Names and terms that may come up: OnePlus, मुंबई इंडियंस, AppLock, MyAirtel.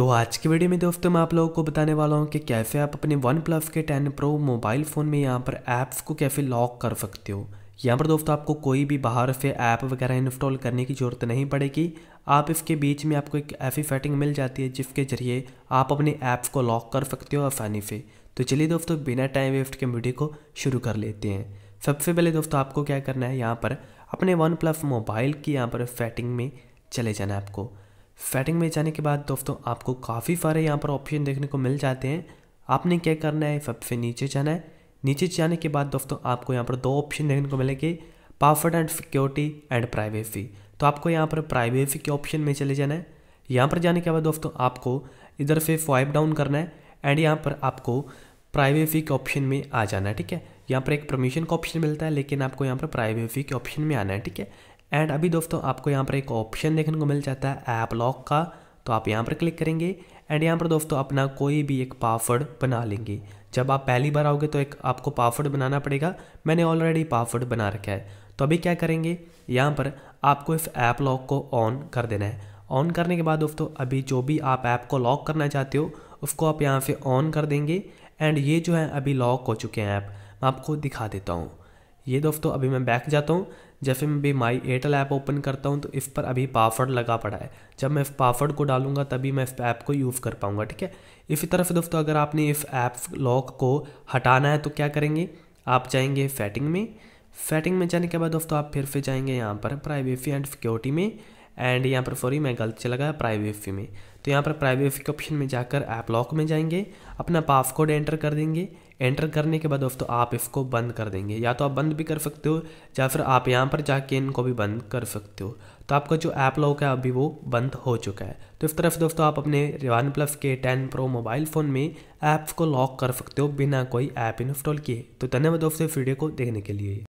तो आज की वीडियो में दोस्तों मैं आप लोगों को बताने वाला हूं कि कैसे आप अपने OnePlus के 10 Pro मोबाइल फ़ोन में यहां पर ऐप्स को कैसे लॉक कर सकते हो। यहां पर दोस्तों आपको कोई भी बाहर से ऐप वगैरह इंस्टॉल करने की ज़रूरत नहीं पड़ेगी। आप इसके बीच में आपको एक ऐसी सेटिंग मिल जाती है जिसके ज़रिए आप अपने ऐप्स को लॉक कर सकते हो आसानी से। तो चलिए दोस्तों बिना टाइम वेस्ट के वीडियो को शुरू कर लेते हैं। सबसे पहले दोस्तों आपको क्या करना है, यहाँ पर अपने OnePlus मोबाइल की यहाँ पर सेटिंग में चले जाना है। आपको सेटिंग में जाने के बाद दोस्तों आपको काफ़ी सारे यहाँ पर ऑप्शन देखने को मिल जाते हैं। आपने क्या करना है, सबसे नीचे जाना है। नीचे जाने के बाद दोस्तों आपको यहाँ पर दो ऑप्शन देखने को मिलेंगे, password and security and privacy. तो आपको यहाँ पर प्राइवेसी के ऑप्शन में चले जाना है। यहाँ पर जाने के बाद दोस्तों आपको इधर से स्वाइप डाउन करना है एंड यहाँ पर आपको प्राइवेसी के ऑप्शन में आ जाना है। ठीक है, यहाँ पर एक परमिशन का ऑप्शन मिलता है लेकिन आपको यहाँ पर प्राइवेसी के ऑप्शन में आना है। ठीक है, एंड अभी दोस्तों आपको यहाँ पर एक ऑप्शन देखने को मिल जाता है ऐप लॉक का, तो आप यहाँ पर क्लिक करेंगे एंड यहाँ पर दोस्तों अपना कोई भी एक पासवर्ड बना लेंगे। जब आप पहली बार आओगे तो एक आपको पासवर्ड बनाना पड़ेगा। मैंने ऑलरेडी पासवर्ड बना रखा है। तो अभी क्या करेंगे, यहाँ पर आपको इस ऐप लॉक को ऑन कर देना है। ऑन करने के बाद दोस्तों अभी जो भी आप ऐप को लॉक करना चाहते हो उसको आप यहाँ से ऑन कर देंगे एंड ये जो है अभी लॉक हो चुके हैं ऐप। मैं आपको दिखा देता हूँ। ये दोस्तों अभी मैं बैक जाता हूँ। जैसे मैं भी MyAirtel ऐप ओपन करता हूँ तो इस पर अभी पासवर्ड लगा पड़ा है। जब मैं इस पासवर्ड को डालूंगा तभी मैं इस ऐप को यूज़ कर पाऊँगा। ठीक है, इसी तरह से दोस्तों अगर आपने इस ऐप लॉक को हटाना है तो क्या करेंगे, आप जाएंगे सेटिंग में। सेटिंग में जाने के बाद दोस्तों आप फिर से जाएंगे यहाँ पर प्राइवेसी एंड सिक्योरिटी में एंड यहाँ पर सॉरी मैं गलत चला गया प्राइवेसी में। तो यहाँ पर प्राइवेसी के ऑप्शन में जाकर ऐप लॉक में जाएंगे, अपना पासवर्ड एंटर कर देंगे। एंटर करने के बाद दोस्तों आप इसको बंद कर देंगे। या तो आप बंद भी कर सकते हो या फिर आप यहाँ पर जाके इनको भी बंद कर सकते हो। तो आपका जो ऐप लॉक है अभी वो बंद हो चुका है। तो इस तरह से दोस्तों आप अपने OnePlus के 10 Pro मोबाइल फ़ोन में ऐप्स को लॉक कर सकते हो बिना कोई ऐप इंस्टॉल किए। तो धन्यवाद दोस्तों वीडियो को देखने के लिए।